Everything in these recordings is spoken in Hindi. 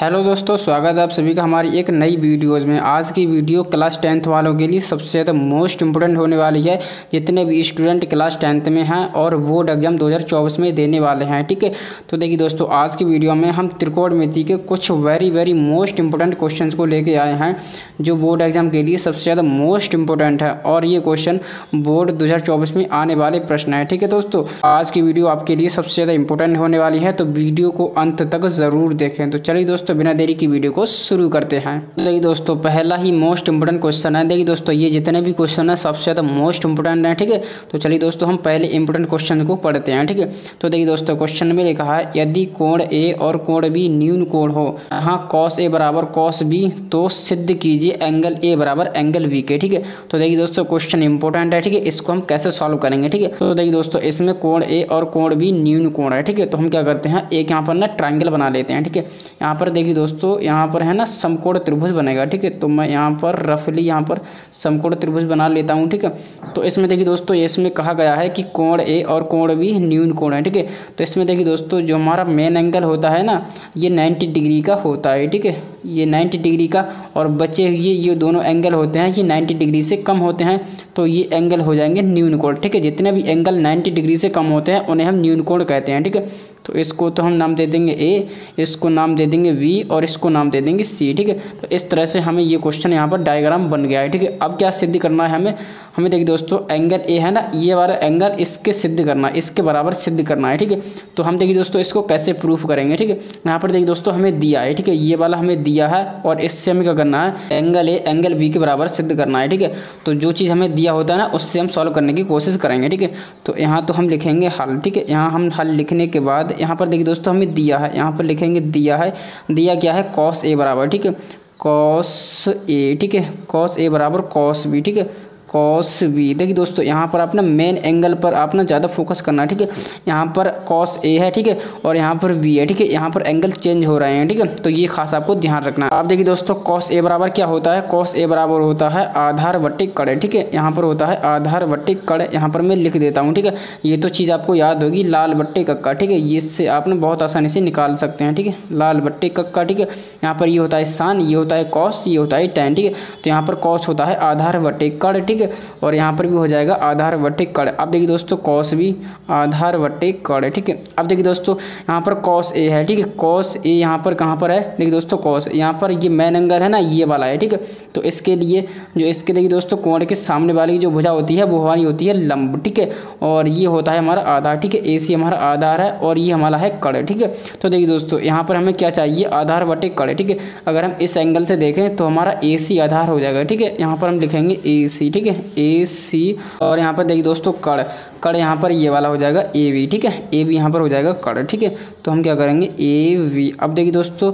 हेलो दोस्तों, स्वागत है आप सभी का हमारी एक नई वीडियोस में। आज की वीडियो क्लास टेंथ वालों के लिए सबसे ज़्यादा मोस्ट इम्पोर्टेंट होने वाली है। जितने भी स्टूडेंट क्लास टेंथ में हैं और बोर्ड एग्जाम 2024 में देने वाले हैं, ठीक है। तो देखिए दोस्तों, आज की वीडियो में हम त्रिकोणमिति के कुछ वेरी मोस्ट इम्पोर्टेंट क्वेश्चन को लेके आए हैं जो बोर्ड एग्जाम के लिए सबसे ज़्यादा मोस्ट इम्पोर्टेंट है। और ये क्वेश्चन बोर्ड 2024 में आने वाले प्रश्न है, ठीक है दोस्तों। आज की वीडियो आपके लिए सबसे ज़्यादा इम्पोर्टेंट होने वाली है, तो वीडियो को अंत तक ज़रूर देखें। तो चलिए दोस्तों, बिना देरी की वीडियो को शुरू करते हैं। देखिए दोस्तों, पहला ही मोस्ट इम्पोर्टेंट क्वेश्चन है। देखिए दोस्तों, ये जितने भी क्वेश्चन है सबसे ज़्यादा मोस्ट इम्पोर्टेंट है, ठीक है। तो चलिए दोस्तों, हम पहले इंपोर्टेंट क्वेश्चन को पढ़ते हैं, ठीक है। तो देखिए दोस्तों, क्वेश्चन में लिखा है यदि कोण ए और कोण बी न्यून कोण हो, यहाँ कॉस ए बराबर कॉस बी, तो सिद्ध कीजिए एंगल ए बराबर एंगल बी के, ठीक है। तो देखिए दोस्तों, क्वेश्चन इंपोर्टेंट है, ठीक है। इसको हम कैसे सॉल्व करेंगे, ठीक है। तो देखिए दोस्तों, इसमें कोण ए और कोण बी न्यून कोण है, ठीक है। तो हम क्या करते हैं, एक यहाँ पर ना ट्रायंगल बना लेते हैं, ठीक है। यहाँ पर देखिए दोस्तों, यहाँ पर है ना समकोण त्रिभुज बनेगा, ठीक है। तो मैं यहाँ पर रफली यहाँ पर समकोण त्रिभुज बना लेता हूँ, ठीक है। तो इसमें देखिए दोस्तों, इसमें कहा गया है कि कोण ए और कोण बी न्यून कोण है, ठीक है। तो इसमें देखिए दोस्तों, जो हमारा मेन एंगल होता है ना, ये 90 डिग्री का होता है, ठीक है। ये 90 डिग्री का, और बचे हुए ये दोनों एंगल होते हैं ये 90 डिग्री से कम होते हैं, तो ये एंगल हो जाएंगे न्यून कोण, ठीक है। जितने भी एंगल 90 डिग्री से कम होते हैं उन्हें हम न्यून कोण कहते हैं, ठीक है। तो इसको तो हम नाम दे देंगे ए, इसको नाम दे देंगे वी, और इसको नाम दे देंगे सी, ठीक है। तो इस तरह से हमें ये क्वेश्चन यहाँ पर डायग्राम बन गया है, ठीक है। अब क्या सिद्ध करना है हमें देखिए दोस्तों, एंगल ए है ना, ये वाला एंगल इसके सिद्ध करना है, इसके बराबर सिद्ध करना है, ठीक है। तो हम देखिए दोस्तों, इसको कैसे प्रूफ करेंगे, ठीक है। यहाँ पर देखिए दोस्तों, हमें दिया है, ठीक है। ये वाला हमें दिया है, और इससे हमें क्या करना है, एंगल ए एंगल बी के बराबर सिद्ध करना है, ठीक है। तो जो चीज़ हमें दिया होता है ना, उससे हम सॉल्व करने की कोशिश करेंगे, ठीक है। तो यहाँ तो हम लिखेंगे हल, ठीक है। यहाँ हम हल लिखने के बाद यहाँ पर देखिए दोस्तों, हमें दिया है, यहाँ पर लिखेंगे दिया है, दिया क्या है कॉस ए बराबर, ठीक है, कॉस ए, ठीक है, कॉस ए बराबर कॉस बी, ठीक है, कॉस बी। देखिए दोस्तों, यहाँ पर आपने मेन एंगल पर आपने ज़्यादा फोकस करना है, ठीक है। यहाँ पर कॉस ए है, ठीक है, और यहाँ पर बी है, ठीक है। यहाँ पर एंगल चेंज हो रहे हैं, ठीक है। तो ये खास आपको ध्यान रखना है। आप देखिए दोस्तों, कॉस ए बराबर क्या होता है, कॉस ए बराबर होता है आधार बटे कर्ण, ठीक है। यहाँ पर होता है आधार बटे कर्ण, यहाँ पर मैं लिख देता हूँ, ठीक है। ये तो चीज़ आपको याद होगी, लाल बट्टे कक्का, ठीक है। ये इससे आपने बहुत आसानी से निकाल सकते हैं, ठीक है, लाल बट्टे कक्का, ठीक है। यहाँ पर ये होता है सान, ये होता है कॉस, ये होता है टैन, ठीक है। तो यहाँ पर कॉस होता है आधार बटे कर्ण, ठीक है, और यहाँ पर भी हो जाएगा आधार बटे कर्ण। अब देखिए दोस्तों, कॉस भी आधार बटे कर्ण, ठीक है। अब देखिए दोस्तों, यहाँ पर कॉस ए है, ठीक है, कॉस ए यहाँ पर कहाँ पर है, देखिए दोस्तों कॉस, यहाँ पर ये मेन एंगल है ना, ये वाला है, ठीक है। तो इसके लिए जो इसके देखिए दोस्तों, कोण के सामने वाली की जो भुजा होती है वो हमारी होती है लंब, ठीक है, और ये होता है हमारा आधार, ठीक है। ए सी हमारा आधार है और ये हमारा है कर्ण, ठीक है। तो देखिए दोस्तों, यहाँ पर हमें क्या चाहिए, आधार बटे कर्ण, ठीक है। अगर हम इस एंगल से देखें तो हमारा ए सी आधार हो जाएगा, ठीक है। यहाँ पर हम लिखेंगे ए सी, ठीक है, ए सी, और यहाँ पर देखिए दोस्तों कर्ण, कर्ण यहाँ पर ये वाला हो जाएगा ए वी, ठीक है, ए वी यहाँ पर हो जाएगा कर्ण, ठीक है। तो हम क्या करेंगे ए वी। अब देखिए दोस्तों,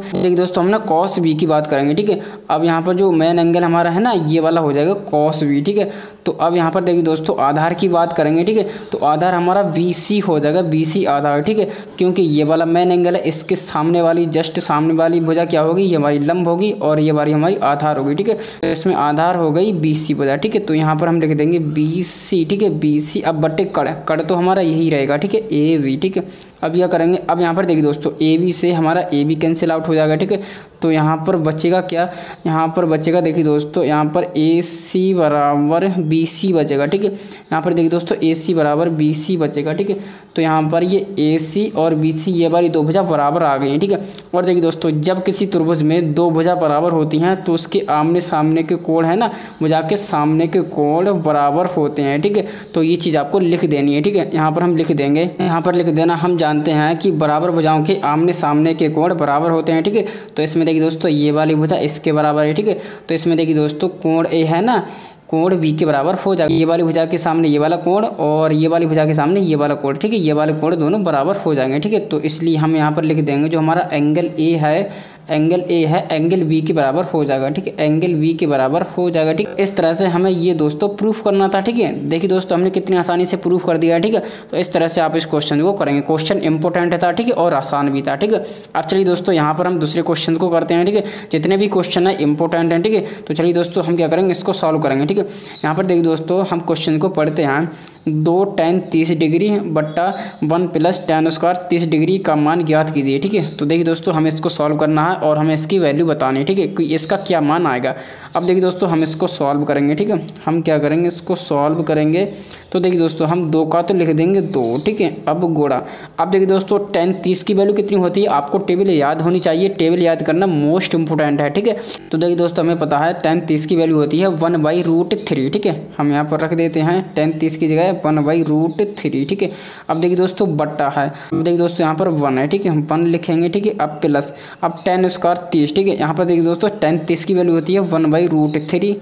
हम ना कॉस बी की बात करेंगे, ठीक है। अब यहाँ पर जो मेन एंगल हमारा है ना, ये वाला हो जाएगा कॉस बी, ठीक है। तो अब यहाँ पर देखिए दोस्तों, आधार की बात करेंगे, ठीक है। तो आधार हमारा बी सी हो जाएगा, बी सी आधार, ठीक है, क्योंकि ये वाला मेन एंगल है, इसके सामने वाली जस्ट सामने वाली भुजा क्या होगी, ये हमारी लंब होगी, और ये वाली हमारी आधार होगी, ठीक है। तो इसमें आधार हो गई बी सी भुजा, ठीक है। तो यहाँ पर हम लिख देंगे बी सी, ठीक है, बी सी। अब बटे कर्ण, कर्ण तो हमारा यही रहेगा, ठीक है, ए वी, ठीक है। अब यह करेंगे, अब यहाँ पर देखिए दोस्तों, ए वी से हमारा ए वी कैंसिल आउट हो जाएगा, ठीक है। तो यहाँ पर बचेगा क्या, यहाँ पर बचेगा देखिए दोस्तों, यहाँ पर ए सी बराबर बी सी बचेगा, ठीक है। यहाँ पर देखिए दोस्तों, ए सी बराबर बी सी बचेगा, ठीक है। तो यहाँ पर ये ए सी और बी सी ये बारी दो भुजा बराबर आ गई हैं, ठीक है। और देखिए दोस्तों, जब किसी त्रिभुज में दो भुजा बराबर होती हैं तो उसके आमने सामने के कोण है ना, भुजा के सामने के कोण बराबर होते हैं, ठीक है। तो ये चीज़ आपको लिख देनी है, ठीक है। यहाँ पर हम लिख देंगे, यहाँ पर लिख देना, हम जानते हैं कि बराबर भुजाओं के आमने सामने के कोण बराबर होते हैं, ठीक है। तो इसमें देखिए दोस्तों, ये वाली भुजा इसके बराबर है, ठीक है। तो इसमें देखिए दोस्तों, कोण ए है ना, कोण बी के बराबर हो जाएगा, ये वाली भुजा के सामने ये वाला कोण और ये वाली भुजा के सामने ये वाला कोण, ठीक है। ये वाले कोण दोनों बराबर हो जाएंगे, ठीक है। तो इसलिए हम यहाँ पर लिख देंगे जो हमारा एंगल ए है, एंगल ए है एंगल बी के बराबर हो जाएगा, ठीक है, एंगल बी के बराबर हो जाएगा, ठीक। इस तरह से हमें ये दोस्तों प्रूफ करना था, ठीक है। देखिए दोस्तों, हमने कितनी आसानी से प्रूफ कर दिया है, ठीक है। तो इस तरह से आप इस क्वेश्चन को करेंगे। क्वेश्चन इंपॉर्टेंट था, ठीक है, और आसान भी था, ठीक है। अब चलिए दोस्तों, यहाँ पर हम दूसरे क्वेश्चन को करते हैं, ठीक है। जितने भी क्वेश्चन है इंपॉर्टेंट हैं, ठीक है। तो चलिए दोस्तों, हम क्या करेंगे, इसको सॉल्व करेंगे, ठीक है। यहाँ पर देखिए दोस्तों, हम क्वेश्चन को पढ़ते हैं। दो टेन 30 डिग्री बट्टा 1 प्लस टेन स्क्वायर 30 डिग्री का मान ज्ञात कीजिए। ठीक है, तो देखिए दोस्तों हमें इसको सॉल्व करना है और हमें इसकी वैल्यू बतानी है। ठीक है, कि इसका क्या मान आएगा। अब देखिए दोस्तों हम इसको सॉल्व करेंगे। ठीक है, हम क्या करेंगे, इसको सॉल्व करेंगे। तो देखिए दोस्तों हम 2 का तो लिख देंगे 2। ठीक है, अब गुणा। अब देखिए दोस्तों टेन 30 की वैल्यू कितनी होती है, आपको टेबल याद होनी चाहिए, टेबल याद करना मोस्ट इंपोर्टेंट है। ठीक है, तो देखिए दोस्तों हमें पता है टेन 30 की वैल्यू होती है 1/√3। ठीक है, हम यहाँ पर रख देते हैं टेन 30 की जगह 1/√3। ठीक है, अब देखिए दोस्तों बट्टा है, देखिए दोस्तों यहाँ पर 1 है। ठीक है, हम 1 लिखेंगे। ठीक है, अब प्लस, अब टेन स्क्वायर 30। ठीक है, यहाँ पर देखिए दोस्तों टेन 30 की वैल्यू होती है 1/√3।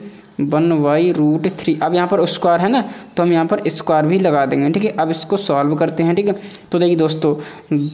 अब यहाँ पर स्क्वायर है ना, तो हम यहाँ पर स्क्वायर भी लगा देंगे। ठीक है, अब इसको सॉल्व करते हैं। ठीक है, तो देखिए दोस्तों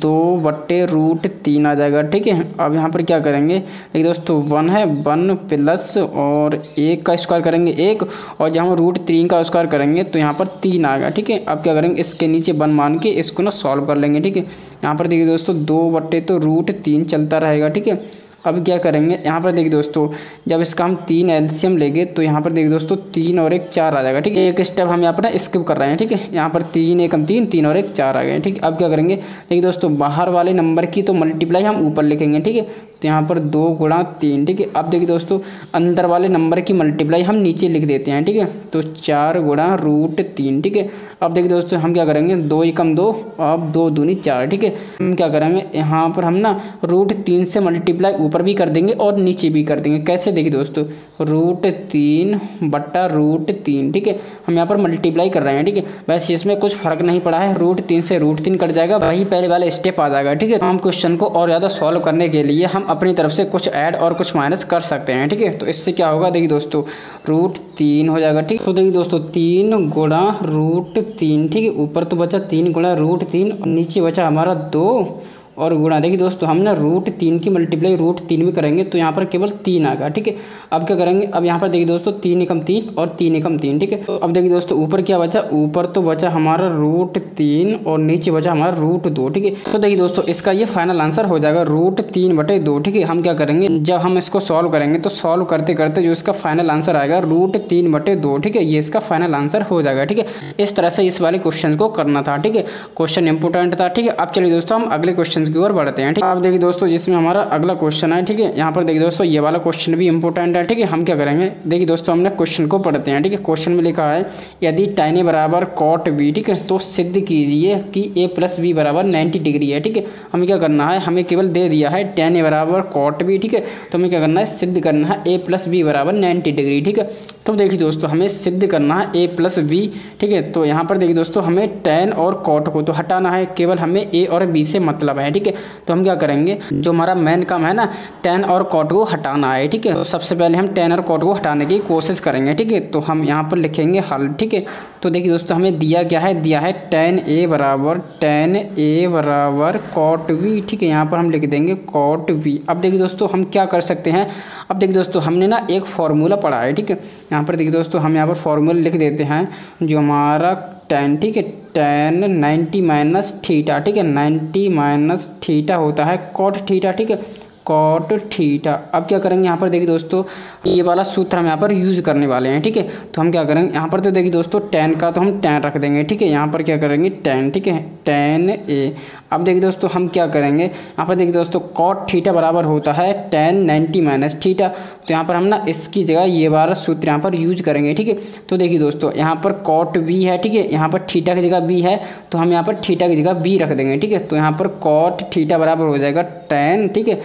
2/√3 आ जाएगा। ठीक है, अब यहाँ पर क्या करेंगे, देखिए दोस्तों 1 है, 1 प्लस और 1 का स्क्वायर करेंगे 1, और जब हम √3 का स्क्वायर करेंगे तो यहाँ पर 3 आएगा। ठीक है, अब क्या करेंगे, इसके नीचे 1 मान के इसको ना सॉल्व कर लेंगे। ठीक है, यहाँ पर देखिए दोस्तों 2 बट्टे तो √3 चलता रहेगा। ठीक है, अब क्या करेंगे, यहाँ पर देखिए दोस्तों जब इसका हम 3 एलसीएम लेंगे तो यहाँ पर देखिए दोस्तों 3 और 1 4 आ जाएगा। ठीक है, एक स्टेप हम यहाँ पर ना स्किप कर रहे हैं। ठीक है, यहाँ पर 3 एकम 3, 3 और 1 4 आ गए। ठीक है, अब क्या करेंगे, देखिए दोस्तों बाहर वाले नंबर की तो मल्टीप्लाई हम ऊपर लिखेंगे। ठीक है, तो यहाँ पर 2 गुणा 3। ठीक है, अब देखिए दोस्तों अंदर वाले नंबर की मल्टीप्लाई हम नीचे लिख देते हैं। ठीक है, तो 4 गुणा √3। ठीक है, अब देखिए दोस्तों हम क्या करेंगे, 2 एकम 2, अब 2 दूनी 4। ठीक है, हम क्या करेंगे, यहाँ पर हम ना √3 से मल्टीप्लाई ऊपर भी कर देंगे और नीचे भी कर देंगे। कैसे, देखिए दोस्तों √3 बट्टा √3। ठीक है, हम यहाँ पर मल्टीप्लाई कर रहे हैं। ठीक है, वैसे इसमें कुछ फर्क नहीं पड़ा है, √3 से √3 कट जाएगा, वही पहले वाला स्टेप आ जाएगा। ठीक है, तो हम क्वेश्चन को और ज़्यादा सॉल्व करने के लिए हम अपनी तरफ से कुछ ऐड और कुछ माइनस कर सकते हैं। ठीक है, तो इससे क्या होगा, देखिए दोस्तों √3 हो जाएगा। ठीक है, तो देखिए दोस्तों 3 गुणा √3। ठीक है, ऊपर तो बचा 3 गुणा √3, नीचे बचा हमारा 2 और गुणा। देखिए दोस्तों हम ना √3 की मल्टीप्लाई √3 में करेंगे तो यहाँ पर केवल 3 आएगा। ठीक है, अब क्या करेंगे, अब यहाँ पर देखिए दोस्तों 3 एकम 3 और 3 एकम 3। ठीक है, तो अब देखिए दोस्तों ऊपर क्या बचा, ऊपर तो बचा हमारा √3 और नीचे बचा हमारा √2। ठीक है, तो देखिए दोस्तों इसका ये फाइनल आंसर हो जाएगा √3/2। ठीक है, हम क्या करेंगे, जब हम इसको सॉल्व करेंगे तो सॉल्व करते करते जो इसका फाइनल आंसर आएगा √3/2। ठीक है, ये इसका फाइनल आंसर हो जाएगा। ठीक है, इस तरह से इस वाले क्वेश्चन को करना था। ठीक है, क्वेश्चन इंपॉर्टेंट था। ठीक है, अब चलिए दोस्तों हम अगले क्वेश्चन की ओर बढ़ते हैं। ठीक है, आप देखिए दोस्तों जिसमें हमारा अगला क्वेश्चन है। ठीक है, यहाँ पर देखिए दोस्तों ये वाला क्वेश्चन भी इंपॉर्टेंट है। ठीक है, हम क्या करेंगे, देखिए दोस्तों हमने क्वेश्चन को पढ़ते हैं। ठीक है, क्वेश्चन में लिखा है यदि tan A बराबर cot B, ठीक है, तो सिद्ध कीजिए कि A + B बराबर 90 डिग्री है। ठीक है, हमें क्या करना है, हमें केवल दे दिया है tan A बराबर cot B। ठीक है, तो हमें क्या करना है, सिद्ध करना है A + B बराबर 90 डिग्री। ठीक है, तो देखिए दोस्तों हमें सिद्ध करना है A + B। ठीक है, तो यहाँ पर देखिए दोस्तों हमें tan और cot को तो हटाना है, केवल हमें A और B से मतलब है। ठीक है, तो हम क्या करेंगे, जो हमारा मेन काम है ना tan और cot को हटाना है। ठीक है, तो सबसे पहले हम tan और cot को हटाने की कोशिश करेंगे। ठीक है, तो हम यहाँ पर लिखेंगे हल। ठीक है, तो देखिए दोस्तों हमें दिया क्या है, दिया है tan A बराबर cot B। ठीक है, यहाँ पर हम लिख देंगे cot B। अब देखिए दोस्तों हम क्या कर सकते हैं, अब देखिए दोस्तों हमने ना एक फार्मूला पढ़ा है। ठीक है, यहाँ पर देखिए दोस्तों हम यहाँ पर फार्मूला लिख देते हैं, जो हमारा tan, ठीक है, tan 90 माइनस थीटा। ठीक है, 90 माइनस थीटा होता है cot थीटा। ठीक है, cot थीटा। अब क्या करेंगे, यहाँ पर देखिए दोस्तों ये वाला सूत्र हम यहाँ पर यूज़ करने वाले हैं। ठीक है, तो हम क्या करेंगे, यहाँ पर तो देखिए दोस्तों tan का तो हम tan रख देंगे। ठीक है, यहाँ पर क्या करेंगे tan। ठीक है, tan A। अब देखिए दोस्तों हम क्या करेंगे, यहाँ पर देखिए दोस्तों cot थीटा बराबर होता है tan 90 माइनस थीटा, तो यहाँ पर हम ना इसकी जगह ये वाला सूत्र यहाँ पर यूज करेंगे। ठीक है, तो देखिए दोस्तों यहाँ पर cot B है। ठीक है, यहाँ पर थीटा की जगह B है, तो हम यहाँ पर थीटा की जगह B रख देंगे। ठीक है, तो यहाँ पर cot थीटा बराबर हो जाएगा tan, ठीक है,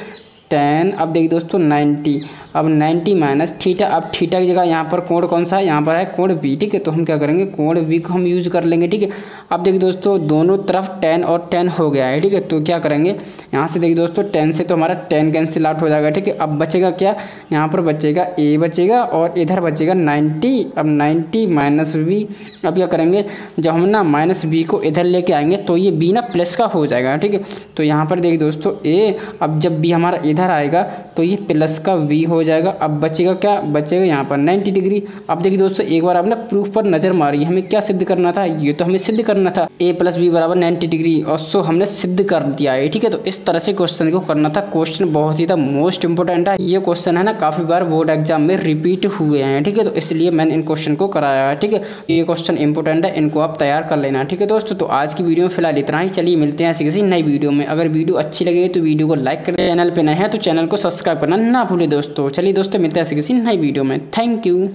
tan। अब देखिए दोस्तों 90, अब 90 माइनस थीटा, अब थीटा की जगह यहाँ पर कोण कौन सा है, यहाँ पर है कोण B। ठीक है, तो हम क्या करेंगे, कोण B को हम यूज़ कर लेंगे। ठीक है, अब देखिए दोस्तों दोनों तरफ tan और tan हो गया है। ठीक है, तो क्या करेंगे, यहाँ से देखिए दोस्तों tan से तो हमारा tan कैंसिल आउट हो जाएगा। ठीक है, अब बचेगा क्या, यहाँ पर बचेगा A बचेगा और इधर बचेगा 90। अब 90 माइनस B। अब क्या करेंगे, जब हम ना -B को इधर लेके आएंगे तो ये B ना प्लस का हो जाएगा। ठीक है, तो यहाँ पर देखिए दोस्तों A, अब जब B हमारा इधर आएगा तो ये प्लस का V हो हो जाएगा। अब बचेगा क्या, बचेगा यहाँ पर 90 डिग्री। अब देखिए दोस्तों एक बार आपने प्रूफ पर नजर मारी, हमें क्या सिद्ध करना था, ये तो हमें सिद्ध करना था a + b = 90 डिग्री और सो हमने सिद्ध कर दिया है। ठीक है, तो इस तरह से क्वेश्चन को करना था। क्वेश्चन बहुत ही मोस्ट इंपोर्टेंट है, ये क्वेश्चन है ना काफी बार बोर्ड एग्जाम में रिपीट हुए हैं। ठीक है, तो इसलिए मैंने इन क्वेश्चन को कराया है। ठीक है, ये क्वेश्चन इंपोर्टेंट है, इनको आप तैयार कर लेना। ठीक है दोस्तों, तो आज की वीडियो में फिलहाल इतना ही। चलिए मिलते हैं ऐसी किसी नई वीडियो में। अगर वीडियो अच्छी लगे तो वीडियो को लाइक करें, चैनल पे नए हैं तो चैनल को सब्सक्राइब करना ना भूले दोस्तों। चलिए दोस्तों मिलते हैं ऐसी किसी नई वीडियो में। Thank you.